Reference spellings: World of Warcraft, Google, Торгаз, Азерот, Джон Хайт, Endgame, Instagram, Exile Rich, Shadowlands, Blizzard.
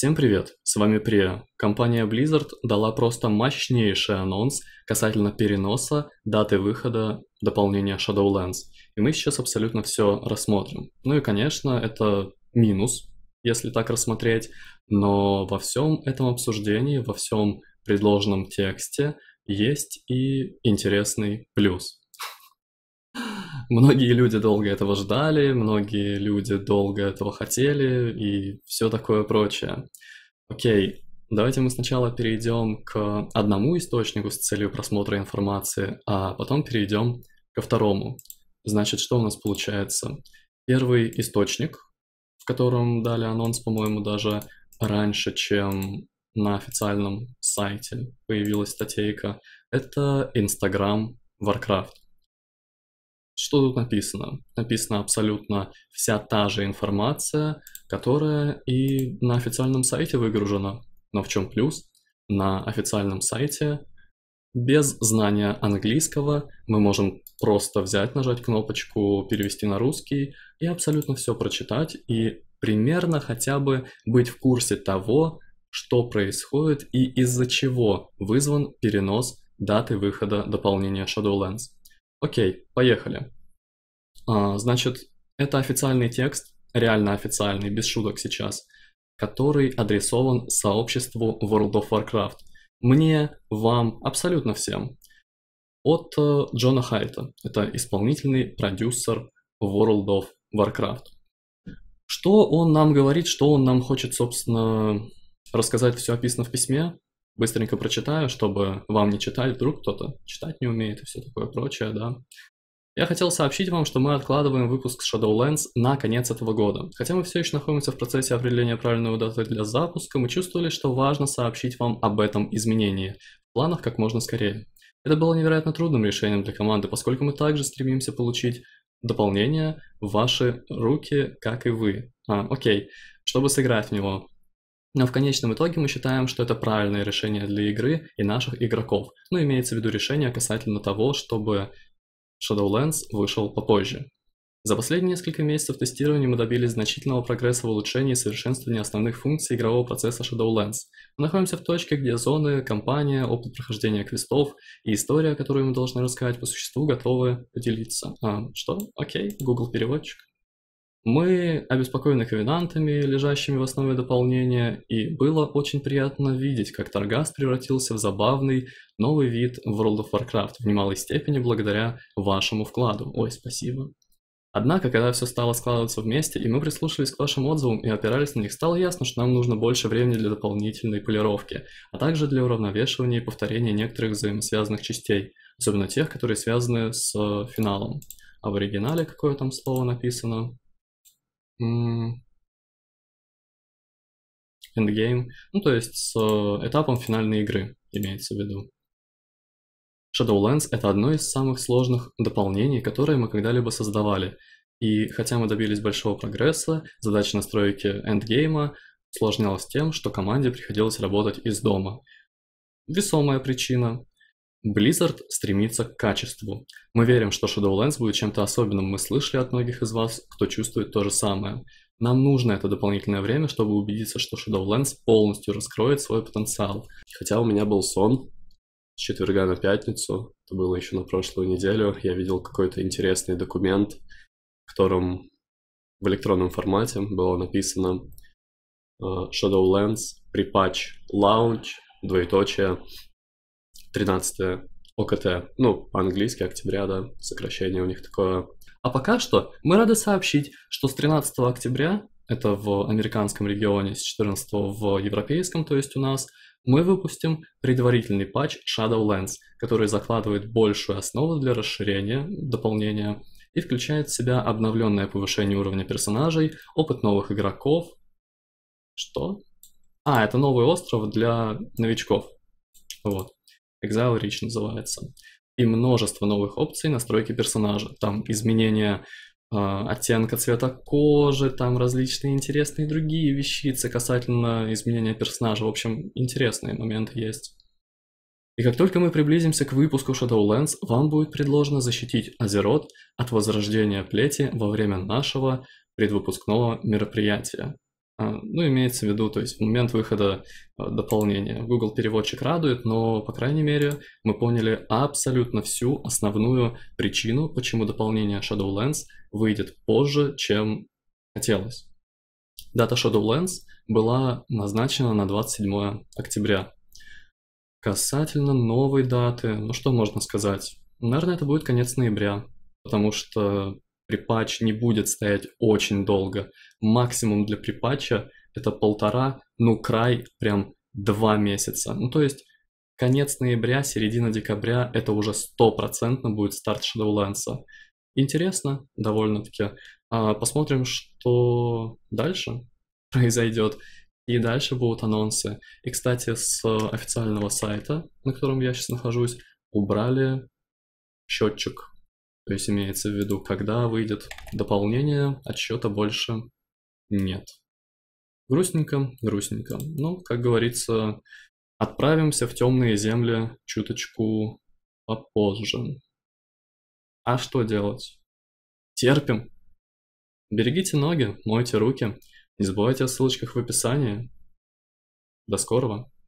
Всем привет, с вами Прия. Компания Blizzard дала просто мощнейший анонс касательно переноса даты выхода дополнения Shadowlands. И мы сейчас абсолютно все рассмотрим. Ну и конечно, это минус, если так рассмотреть, но во всем этом обсуждении, во всем предложенном тексте есть и интересный плюс. Многие люди долго этого ждали, многие люди долго этого хотели и все такое прочее. Окей, давайте мы сначала перейдем к одному источнику с целью просмотра информации, а потом перейдем ко второму. Значит, что у нас получается? Первый источник, в котором дали анонс, по-моему, даже раньше, чем на официальном сайте появилась статейка, это Instagram Warcraft. Что тут написано? Написана абсолютно вся та же информация, которая и на официальном сайте выгружена. Но в чем плюс? На официальном сайте без знания английского мы можем просто взять, нажать кнопочку «Перевести на русский» и абсолютно все прочитать и примерно хотя бы быть в курсе того, что происходит и из-за чего вызван перенос даты выхода дополнения Shadowlands. Окей, поехали. Значит, это официальный текст, реально официальный, без шуток сейчас, который адресован сообществу World of Warcraft. Мне, вам, абсолютно всем. От Джона Хайта. Это исполнительный продюсер World of Warcraft. Что он нам говорит, что он нам хочет, собственно, рассказать, все описано в письме. Быстренько прочитаю, чтобы вам не читать, вдруг кто-то читать не умеет и все такое прочее, да. Я хотел сообщить вам, что мы откладываем выпуск Shadowlands на конец этого года. Хотя мы все еще находимся в процессе определения правильной даты для запуска, мы чувствовали, что важно сообщить вам об этом изменении в планах как можно скорее. Это было невероятно трудным решением для команды, поскольку мы также стремимся получить дополнение в ваши руки, как и вы. Окей, чтобы сыграть в него. Но в конечном итоге мы считаем, что это правильное решение для игры и наших игроков. Но имеется в виду решение касательно того, чтобы Shadowlands вышел попозже. За последние несколько месяцев тестирования мы добились значительного прогресса в улучшении и совершенствовании основных функций игрового процесса Shadowlands. Мы находимся в точке, где зоны, кампания, опыт прохождения квестов и история, которую мы должны рассказать по существу, готовы поделиться. Что? Окей, Google переводчик. Мы обеспокоены ковенантами, лежащими в основе дополнения, и было очень приятно видеть, как Торгаз превратился в забавный новый вид World of Warcraft в немалой степени благодаря вашему вкладу. Ой, спасибо. Однако, когда все стало складываться вместе, и мы прислушались к вашим отзывам и опирались на них, стало ясно, что нам нужно больше времени для дополнительной полировки, а также для уравновешивания и повторения некоторых взаимосвязанных частей, особенно тех, которые связаны с финалом. А в оригинале какое там слово написано? Endgame, ну то есть с этапом финальной игры, имеется в виду. Shadowlands — это одно из самых сложных дополнений, которые мы когда-либо создавали. И хотя мы добились большого прогресса, задача настройки Endgame усложнялась тем, что команде приходилось работать из дома. Весомая причина. Blizzard стремится к качеству. Мы верим, что Shadowlands будет чем-то особенным. Мы слышали от многих из вас, кто чувствует то же самое. Нам нужно это дополнительное время, чтобы убедиться, что Shadowlands полностью раскроет свой потенциал. Хотя у меня был сон с четверга на пятницу, это было еще на прошлую неделю, я видел какой-то интересный документ, в котором в электронном формате было написано Shadowlands припатч launch, двоеточие, 13 ОКТ, ну, по-английски октября, да, сокращение у них такое. А пока что мы рады сообщить, что с 13 октября, это в американском регионе, с 14 в европейском, то есть у нас, мы выпустим предварительный патч Shadowlands, который закладывает большую основу для расширения, дополнения и включает в себя обновленное повышение уровня персонажей, опыт новых игроков. Что? А, это новый остров для новичков. Вот. Exile Rich называется. И множество новых опций настройки персонажа. Там изменение оттенка цвета кожи, там различные интересные другие вещицы касательно изменения персонажа. В общем, интересные моменты есть. И как только мы приблизимся к выпуску Shadowlands, вам будет предложено защитить Азерот от возрождения плети во время нашего предвыпускного мероприятия. Ну, имеется в виду, то есть в момент выхода дополнения. Google переводчик радует, но, по крайней мере, мы поняли абсолютно всю основную причину, почему дополнение Shadowlands выйдет позже, чем хотелось. Дата Shadowlands была назначена на 27 октября. Касательно новой даты, ну что можно сказать? Наверное, это будет конец ноября, потому что припатч не будет стоять очень долго. Максимум для припатча это 1,5, ну край прям 2 месяца. Ну то есть конец ноября, середина декабря это уже 100% будет старт Shadowlands. Интересно довольно-таки. Посмотрим, что дальше произойдет. И дальше будут анонсы. И, кстати, с официального сайта, на котором я сейчас нахожусь, убрали счетчик. То есть имеется в виду, когда выйдет дополнение, отсчета больше нет. Грустненько, грустненько. Но, как говорится, отправимся в темные земли чуточку попозже. А что делать? Терпим. Берегите ноги, мойте руки. Не забывайте о ссылочках в описании. До скорого.